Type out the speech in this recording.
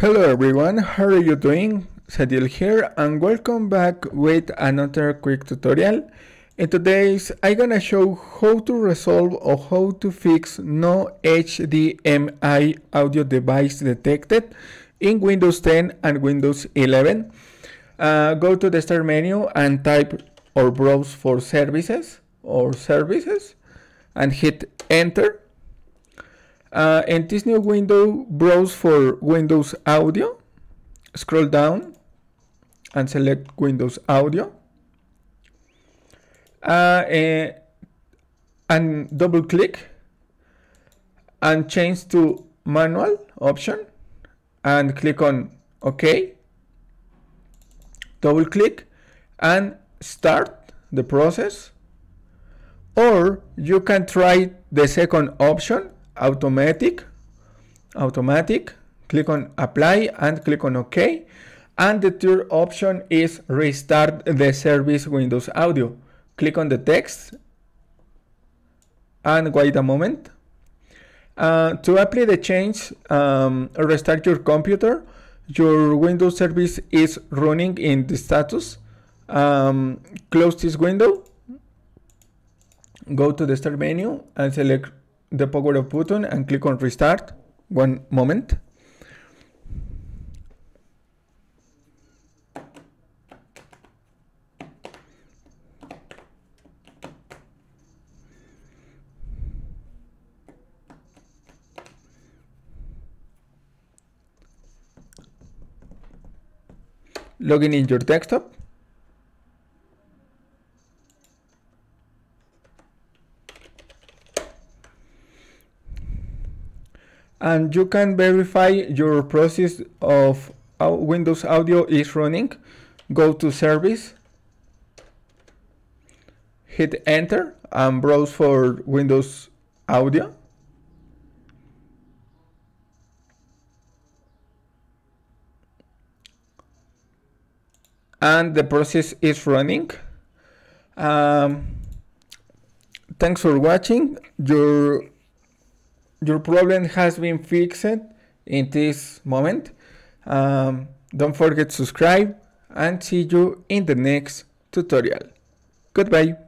Hello everyone, how are you doing? Zatiel here and welcome back with another quick tutorial. In today's I'm gonna show how to resolve or how to fix no HDMI audio device detected in Windows 10 and Windows 11. Go to the start menu and type or browse for services or services and hit enter. In this new window, browse for Windows Audio, scroll down and select Windows Audio, and double click and change to manual option and click on OK, double click and start the process, or you can try the second option, automatic, click on apply and click on OK, and the third option is restart the service Windows Audio. Click on the text and wait a moment. To apply the change, restart your computer. Your Windows service is running in the status. Close this window, go to the start menu and select the power off button and click on restart. One moment. Login in your desktop. And you can verify your process of Windows Audio is running. Go to service, hit enter and browse for Windows Audio. And the process is running. Thanks for watching. Your problem has been fixed in this moment. Don't forget to subscribe and see you in the next tutorial. Goodbye.